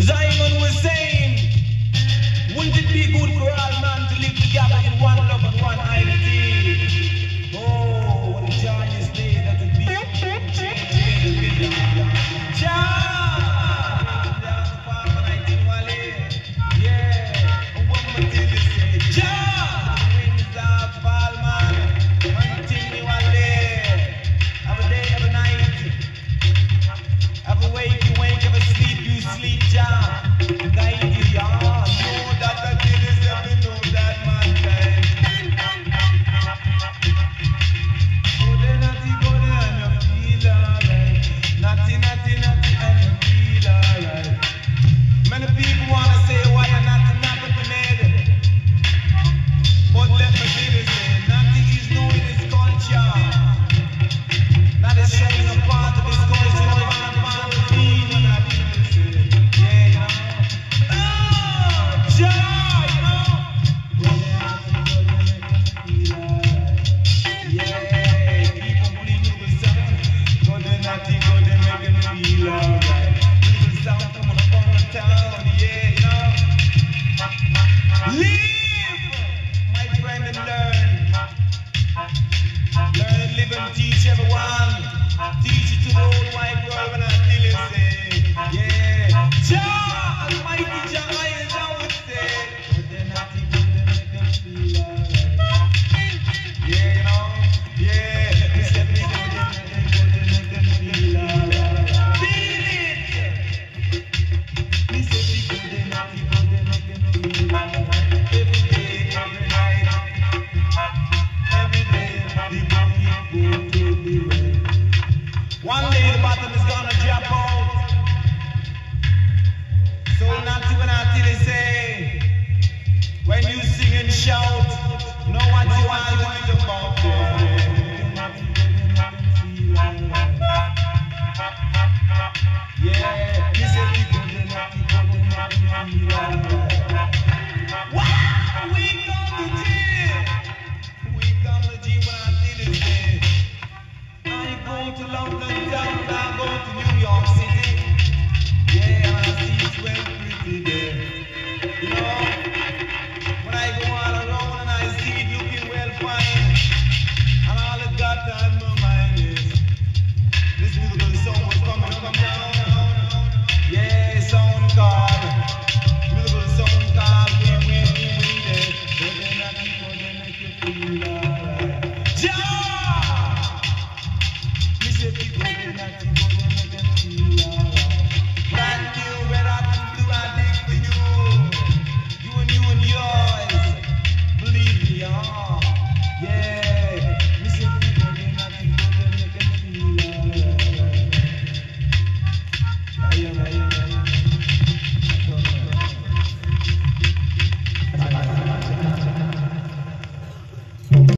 Zion was saying, wouldn't it be good for all man to live together in one love and one identity? Oh, what a joyous day that would be. London, down, I go to New York City. Yeah, I see it's well pretty.